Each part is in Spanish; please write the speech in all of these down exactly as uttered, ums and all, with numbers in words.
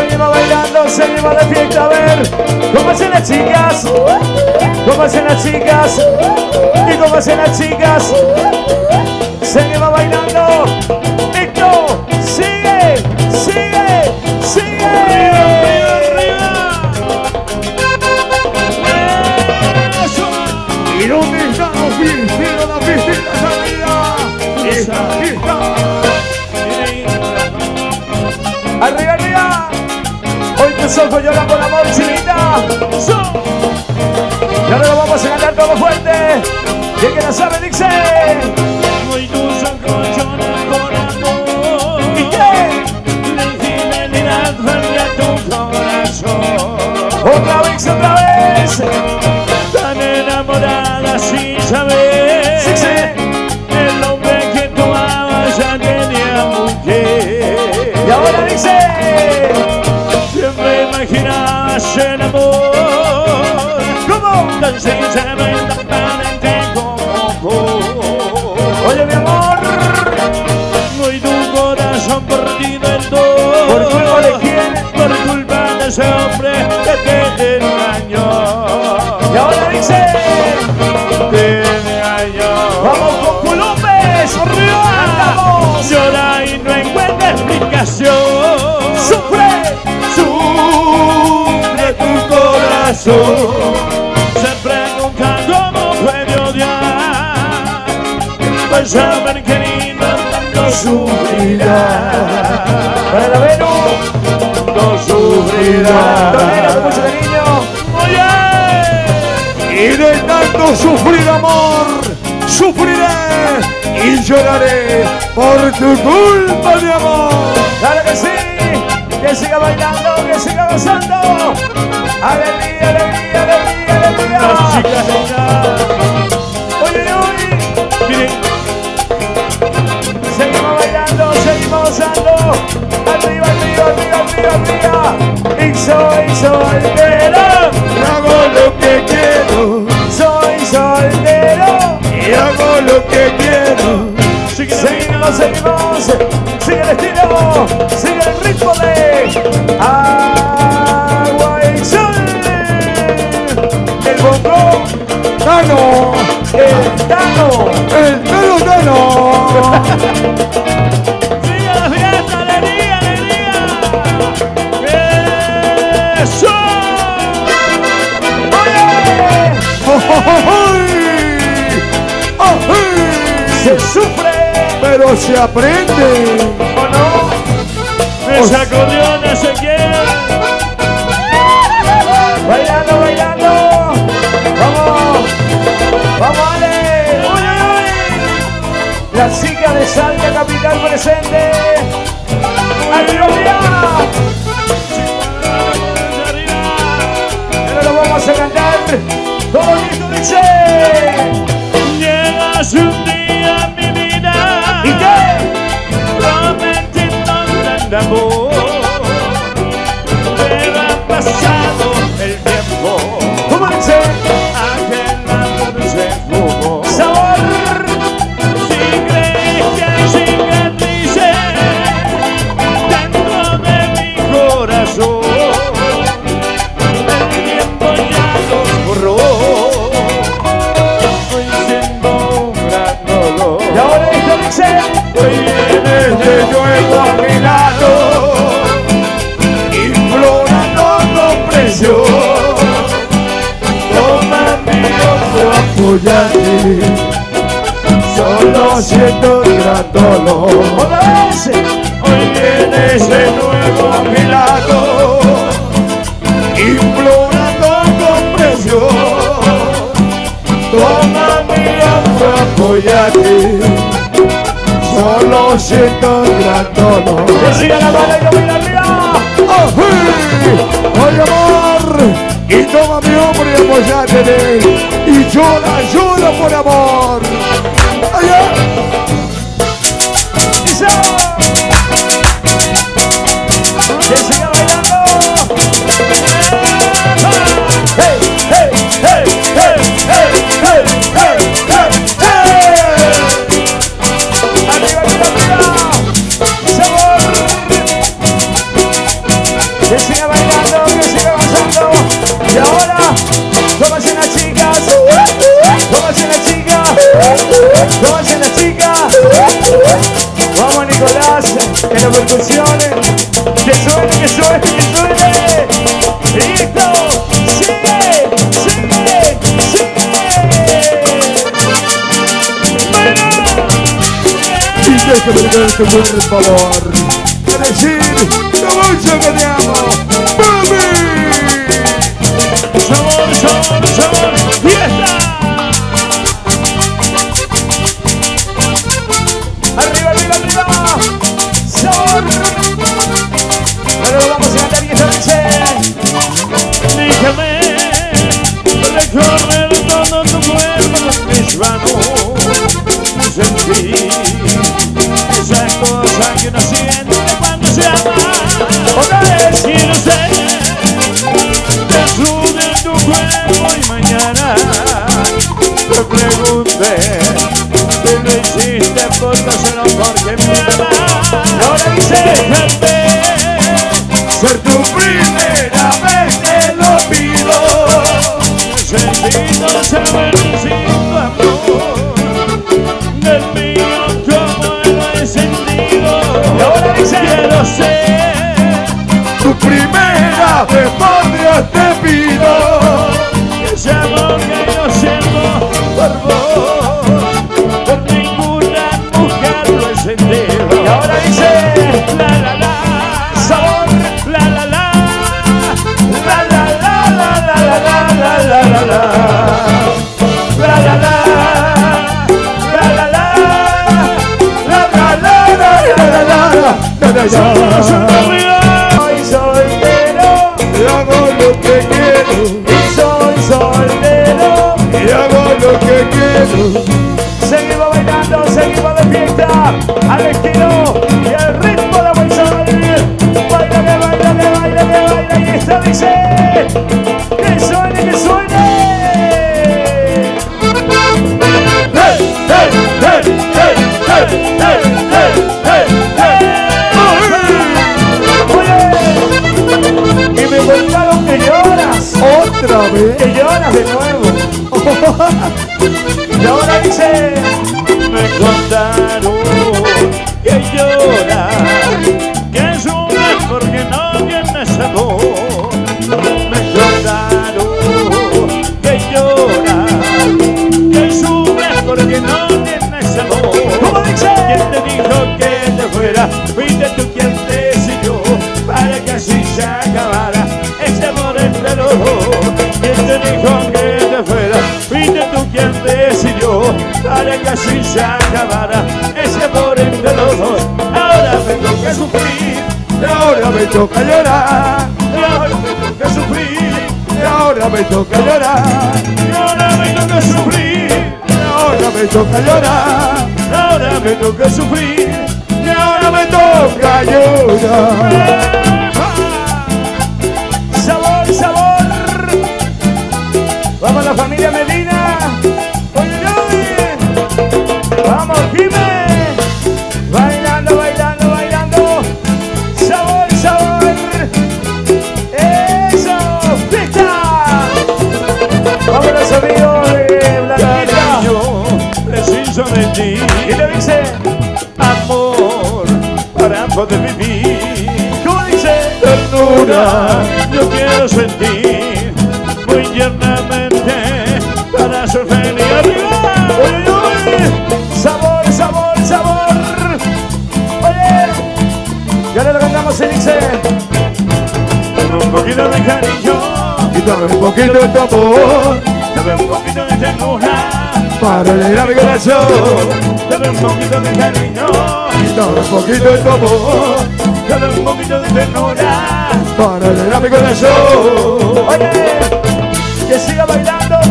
Seguimos bailando, seguimos de fiesta, a ver cómo hacen las chicas, cómo hacen las chicas y cómo hacen las chicas. Seguimos bailando, Héctor, sigue, sigue, sigue. ¡Arriba, arriba, arriba! ¿Y dónde están los piscinos, las piscinas arriba? ¡Esa pista! ¡Arriba, arriba! Tus ojos lloran por amor, chinita. Y ahora lo vamos a ganar todo fuerte. Y el que no sabe, dice: soy tu sancocho del corazón. ¿Y qué? La infidelidad falla tu corazón. Otra vez, otra vez. Tan enamorada sin saber. Sí, sí. El hombre que tú amas ya tenía mujer. Y ahora dice: imaginabas el amor, ¿cómo? Tan sincero y tan valiente como. Oye, mi amor, hoy tu corazón perdido en dos. ¿Por culpa de quién? Por culpa de ese hombre que te engañó. Y ahora dice: te engañó. Vamos con Colombes, arriba. Vamos. Llora y no encuentra explicación. Sufre. Sufre tu corazón, se pregunta cómo puede odiar, pues saber que ni tanto sufrirá, para ver un no sufrirá. Mucho cariño. Oye, y de tanto sufrir amor, sufriré y lloraré por tu culpa de amor. Claro que sí. Que siga bailando, que siga gozando. Alegría, alegría, alegría, alegría. Las chicas ya. Oye, oye. Miren. Seguimos bailando, seguimos gozando. Arriba, arriba, arriba, arriba, arriba. Y soy soltero. Y hago lo que quiero. Soy soltero. Y hago lo que quiero. Seguimos, seguimos, sigue el estilo, sigue el ritmo de Agua y Sol. El bongo, Tano, el Tano, el pelotano. Sigue la fiesta, alegría, alegría. ¡Eso! ¡Oye! ¡Oh, oh, oh! ¡Oh, oh! ¡Se sufre! Pero se aprende, ¿o no? Me sacudió no sé quién. Bailando, bailando. Vamos, vamos, Ale. La chica de Salta capital presente. ¡Arriba, arriba! Pero lo vamos a cantar. Todo listo, dice. Llegas un día a mi vida. ¿Y qué? Prometiendo gran amor, pero ha pasado el tiempo. ¿Cómo dice? Aquel amor se fugó. ¡Sabor! Si crees que hay cicatrices dentro de mi corazón, el tiempo ya los borró. Estoy siendo un gran dolor. Y ahora hoy vienes de nuevo a mi lado, implorando con presión. Toma mi otro apoyante, solo siento gran dolor. Hoy vienes de nuevo a mi lado, implorando con presión. Toma mi otro apoyante, solo siento gran dolor. Que siga la bala y la vida arriba. Dios en él y llora, llora por amor. ¡Allá! ¡Dice! ¡Que siga bailando! ¡Hey, hey, hey, hey, hey, hey, hey, hey, hey! ¡Arriba, arriba, arriba! ¡Sabor! ¡Que siga bailando, que siga avanzando! Y ahora, tómase las chicas, tómase las chicas, tómase las chicas. Vamos, Nicolás, en las percusiones. Que suene, que suene, que suene. ¡Listo! ¡Sigue! ¡Sigue! ¡Sigue! ¡Bueno! Y déjame darte un buen favor. Quiero decir, lo mucho que te amo. ¡Mami! ¡Sabor, sabor, sabor! ¡Fiesta! ¡Arriba, arriba, arriba! ¡Sabor! Déjame recorrer todo tu cuerpo con mis manos, sentir esa cosa que uno siente cuando se ama. Otra vez quiero ser dentro de tu cuerpo y mañana te pregunté si lo hiciste porque solo porque me amas. Ahora dice déjame ser tu primera vez, te lo pido. Necesito saber si tu amor del mío como lo he sentido. Y ahora dice quiero ser tu primera vez, por Dios te pido. Ese amor que yo siento por vos, por ninguna mujer lo he sentido. Y ahora dice la la la. Yo soy soltero y hago lo que quiero. Y soy soltero y hago lo que quiero. Seguimos bailando, seguimos de fiesta, al estilo y al ritmo de Agua y Sol. Bailame, bailame, bailame, bailame. Y esta dice que suene, que suene. Hey, hey, hey, hey, hey, hey, hey, hey, hey. Contaron que lloras otra vez, que lloras de nuevo. Y ahora dice me contaron que lloras, que sufres porque no tienes amor. Me contaron que lloras, que sufres porque no tienes amor. ¿Cómo dice? ¿Quién te dijo que te fuera? Fuiste tú quien te siguió para que así se acabara este amor entre los dos. ¿Quién te dijo que te fuera? Fuiste tú quien decidió para que así se acabara este amor entre los dos. Ahora me toca sufrir, y ahora me toca llorar. Y ahora me toca sufrir, y ahora me toca llorar. Y ahora me toca sufrir, y ahora me toca llorar. Y ahora me toca sufrir, y ahora me toca llorar. ¡Sabor, sabor! ¡Vamos la familia Medina! ¡Oye, oye! ¡Vamos, Jiménez! ¡Bailando, bailando, bailando! ¡Sabor, sabor! ¡Eso! ¡Fiesta! ¡Vamos los amigos de Blanquita! Preciso de ti. Y le dice amor para poder vivir. ¿Cómo dice? Ternura. Yo quiero sentir muy tiernamente para ser feliz. ¡Arriba! ¡Oye, oye! ¡Sabor, sabor, sabor! ¡Oye! Ya le lo cantamos, Elixir. Dame un poquito de cariño y dame un poquito de tu amor. Dame un poquito de ternura para alegrar mi corazón. Dame un poquito de cariño y dame un poquito de tu amor. Dame un poquito de ternura para alegrar mi corazón. Oye, que siga bailando.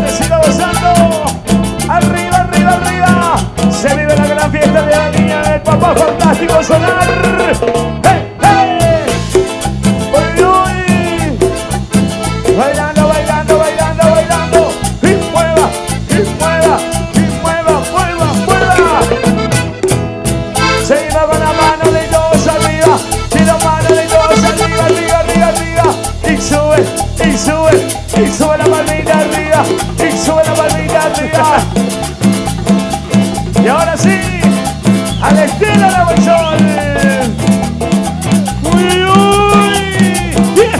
fiesta, fiesta, eso.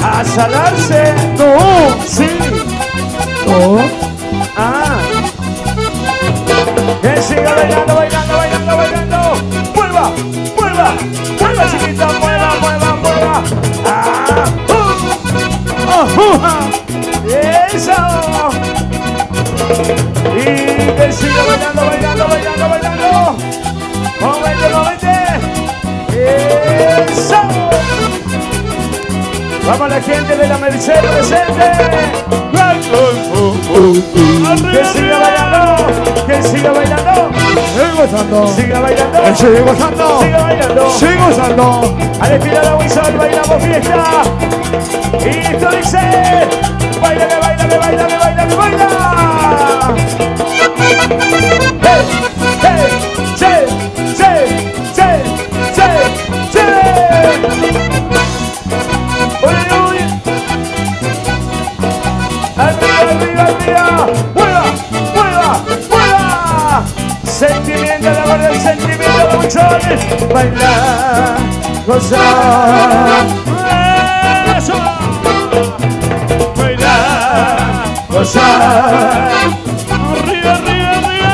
A salarse. No, sí. No. Ah. Que siga bailando, bailando, bailando, bailando. Vuelva, vuelva, vuelva, chiquita, vuelva, vuelva, vuelva. Ah. Uh. Oh, uh. Eso. Y que siga bailando, bailando, bailando, bailando. Móvete, móvete. Eso. Vamos la gente de la Merced presente. Que siga bailando, que siga bailando. Sigo gozando, siga bailando, sigo gozando, siga bailando, sigo gozando. Al estilo de Agua y Sol bailamos fiesta. Y esto dice, baila, baila, baila, baila, baila. Hey, hey, che, che, che, che, che. Sentimiento, el amor del sentimiento de muchachos. Bailar, gozar. Eso. Bailar, gozar. Arriba, arriba, arriba.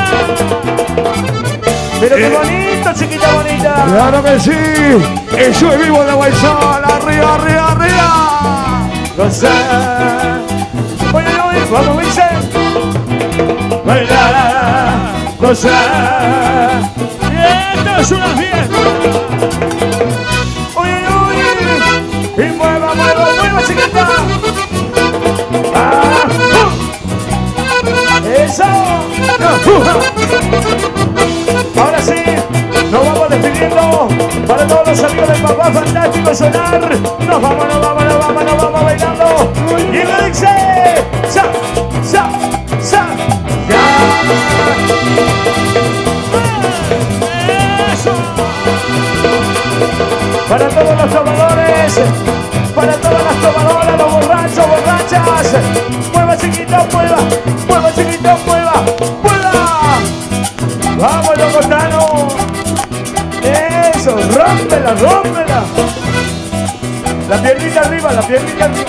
Pero qué bonito, chiquita bonita. Claro que sí. Eso es vivo de Agua y Sol. Arriba, arriba, arriba. Gozar. Oye, oye, vamos, Vicente. Bailar. Gozar. Y esto es una fiesta. Uy, uy, uy. Y mueva, mueva, mueva, chiquita. Ah, uh. Eso. Uh. Ahora sí, nos vamos despidiendo. Para todos los amigos del Papá Fantástico Sonar. Nos vamos, nos vamos, nos vamos, nos vamos bailando. Y me dice, sa, sa, sa. Para todos los tomadores, para todas las tomadoras, los borrachos, borrachas. Mueva chiquito, mueva, mueva chiquito, mueva, mueva. Vamos, locotano. Eso, rómpela, rómpela. La piernita arriba, la piernita arriba.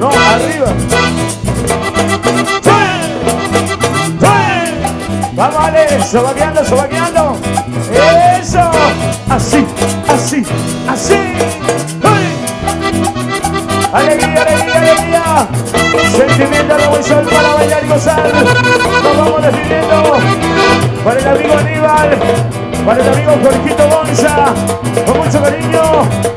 No, arriba. Vamos, Ale, sobaqueando, sobaqueando. Eso, así, así, así. ¡Ay! Alegría, alegría, alegría. Sentimiento de Agua y Sol para bailar y gozar. Nos vamos despidiendo. Para el amigo Aníbal, para el amigo Jorgito Gonza, con mucho cariño.